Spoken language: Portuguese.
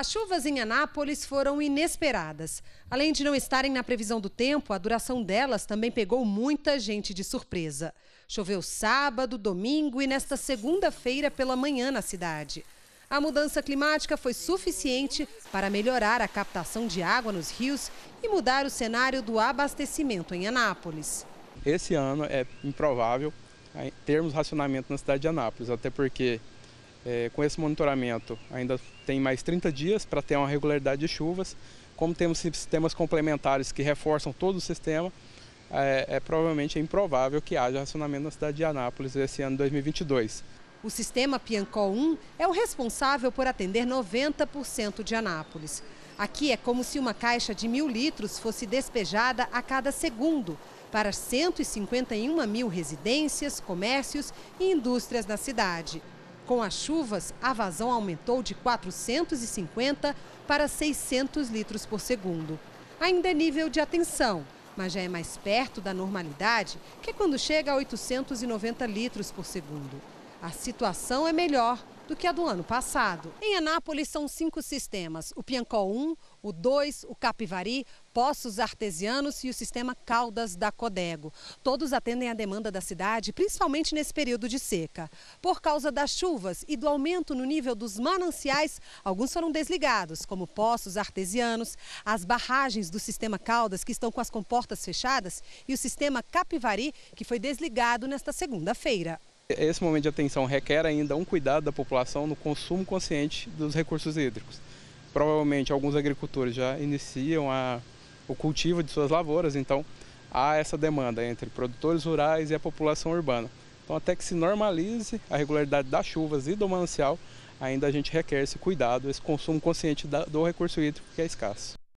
As chuvas em Anápolis foram inesperadas. Além de não estarem na previsão do tempo, a duração delas também pegou muita gente de surpresa. Choveu sábado, domingo e nesta segunda-feira pela manhã na cidade. A mudança climática foi suficiente para melhorar a captação de água nos rios e mudar o cenário do abastecimento em Anápolis. Esse ano é improvável termos racionamento na cidade de Anápolis, até porque com esse monitoramento ainda tem mais 30 dias para ter uma regularidade de chuvas. Como temos sistemas complementares que reforçam todo o sistema, provavelmente é improvável que haja racionamento na cidade de Anápolis esse ano de 2022. O sistema Piancó 1 é o responsável por atender 90% de Anápolis. Aqui é como se uma caixa de 1.000 litros fosse despejada a cada segundo para 151.000 residências, comércios e indústrias na cidade. Com as chuvas, a vazão aumentou de 450 para 600 litros por segundo. Ainda é nível de atenção, mas já é mais perto da normalidade, que é quando chega a 890 litros por segundo. A situação é melhor do que a do ano passado. Em Anápolis são 5 sistemas: o Piancó 1, o 2, o Capivari, Poços Artesianos e o Sistema Caldas da Codego. Todos atendem à demanda da cidade, principalmente nesse período de seca. Por causa das chuvas e do aumento no nível dos mananciais, alguns foram desligados, como Poços Artesianos, as barragens do Sistema Caldas, que estão com as comportas fechadas, e o Sistema Capivari, que foi desligado nesta segunda-feira. Esse momento de atenção requer ainda um cuidado da população no consumo consciente dos recursos hídricos. Provavelmente alguns agricultores já iniciam o cultivo de suas lavouras, então há essa demanda entre produtores rurais e a população urbana. Então até que se normalize a regularidade das chuvas e do manancial, ainda a gente requer esse cuidado, esse consumo consciente do recurso hídrico que é escasso.